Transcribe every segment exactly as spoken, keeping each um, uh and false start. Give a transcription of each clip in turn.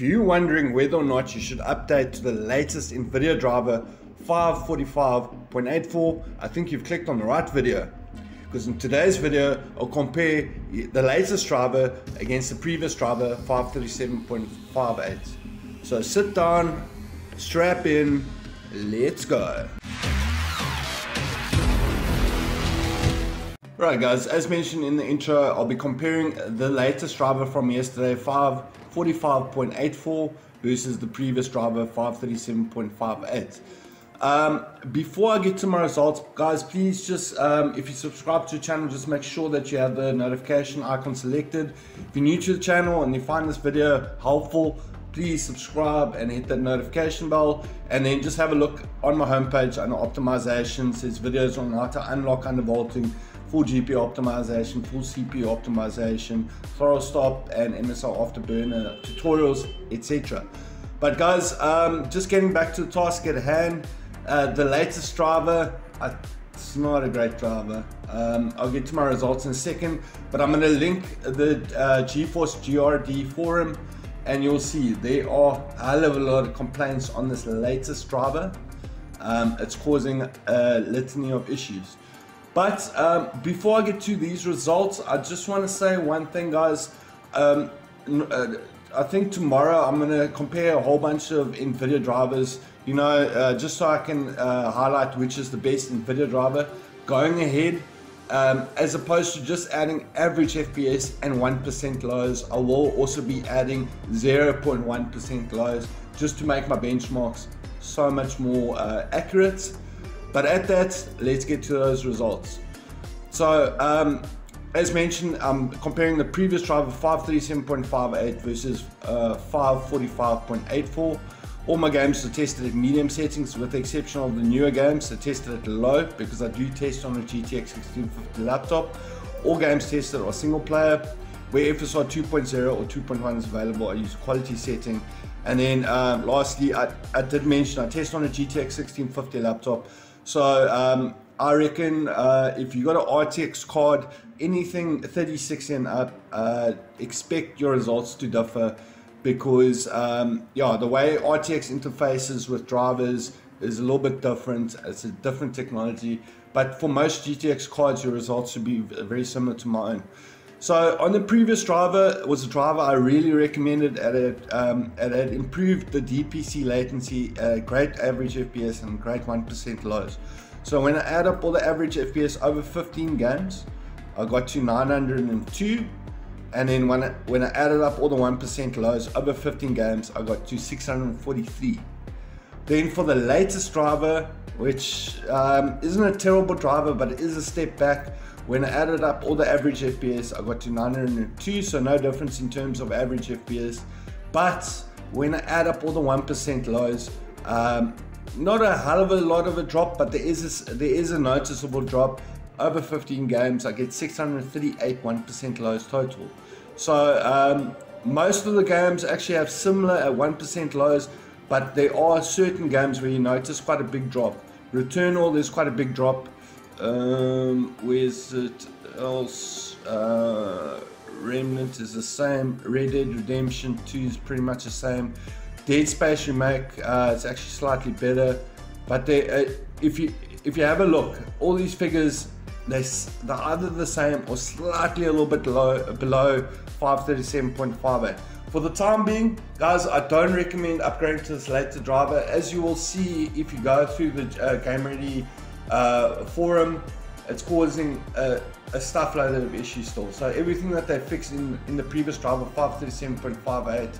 If you're wondering whether or not you should update to the latest NVIDIA driver five forty-five point eight four, I think you've clicked on the right video, because in today's video I'll compare the latest driver against the previous driver five thirty-seven point five eight. So sit down, strap in, let's go. Alright guys, as mentioned in the intro, I'll be comparing the latest driver from yesterday five forty-five point eight four versus the previous driver five thirty-seven point five eight. Um, before I get to my results guys, please just um, if you subscribe to the channel, just make sure that you have the notification icon selected. If you're new to the channel and you find this video helpful, please subscribe and hit that notification bell, and then just have a look on my homepage under optimizations. There's videos on how to unlock undervolting, full G P U optimization, full C P U optimization, throttle stop and M S I Afterburner tutorials, et cetera. But guys, um, just getting back to the task at hand, uh, the latest driver, I, it's not a great driver. Um, I'll get to my results in a second, but I'm going to link the uh, GeForce G R D forum, and you'll see there are a hell of a lot of complaints on this latest driver. Um, it's causing a litany of issues. But um, before I get to these results, I just want to say one thing guys. um, I think tomorrow I'm going to compare a whole bunch of NVIDIA drivers, you know, uh, just so I can uh, highlight which is the best NVIDIA driver going ahead, um, as opposed to just adding average F P S and one percent lows. I will also be adding zero point one percent lows just to make my benchmarks so much more uh, accurate. But at that, let's get to those results. So, um, as mentioned, I'm comparing the previous driver five thirty-seven point five eight versus uh, five forty-five point eight four. All my games are tested at medium settings, with the exception of the newer games that are tested at low, because I do test on a G T X sixteen fifty laptop. All games tested are single player. Where F S R two point oh or two point one is available, I use quality setting. And then um, lastly, I, I did mention I test on a G T X sixteen fifty laptop. So um, I reckon uh, if you got an R T X card, anything thirty-six and up, uh, expect your results to differ, because um, yeah, the way R T X interfaces with drivers is a little bit different. It's a different technology, but for most G T X cards, your results should be very similar to mine. So on the previous driver, it was a driver I really recommended, and it, um, and it improved the D P C latency, uh, great average F P S and great one percent lows. So when I add up all the average F P S over fifteen games, I got to nine hundred and two, and then when I, when I added up all the one percent lows over fifteen games, I got to six hundred and forty-three. Then for the latest driver, which um, isn't a terrible driver, but it is a step back, when I added up all the average F P S, I got to nine hundred and two, so no difference in terms of average F P S. But when I add up all the one percent lows, um, not a hell of a lot of a drop, but there is a, there is a noticeable drop. Over fifteen games, I get six hundred and thirty-eight one percent lows total. So um, most of the games actually have similar at one percent lows, but there are certain games where you notice quite a big drop. Returnal, there's quite a big drop. Um, where's it else? Uh, Remnant is the same. Red Dead Redemption two is pretty much the same. Dead Space Remake, uh, it's actually slightly better. But they, uh, if you if you have a look, all these figures, they they're either the same or slightly a little bit low below five thirty-seven point five eight. For the time being, guys, I don't recommend upgrading to this later driver, as you will see if you go through the uh, Game Ready uh forum. It's causing a, a stuff load of issues still. So everything that they fixed in in the previous driver five thirty-seven point five eight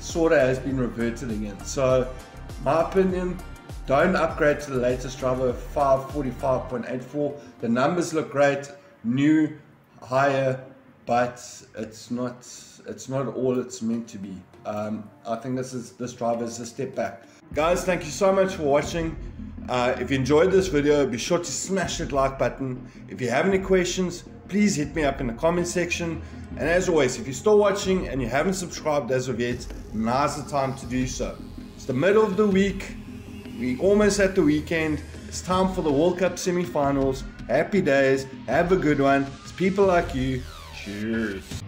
sort of has been reverted again. So my opinion, don't upgrade to the latest driver five forty-five point eight four. The numbers look great, new, higher, but it's not it's not all it's meant to be. um I think this is this driver is a step back. Guys, thank you so much for watching. Uh, if you enjoyed this video, be sure to smash that like button. If you have any questions, please hit me up in the comment section. And as always, if you're still watching and you haven't subscribed as of yet, now's the time to do so. It's the middle of the week. We're almost at the weekend. It's time for the World Cup semi-finals. Happy days. Have a good one. It's people like you. Cheers.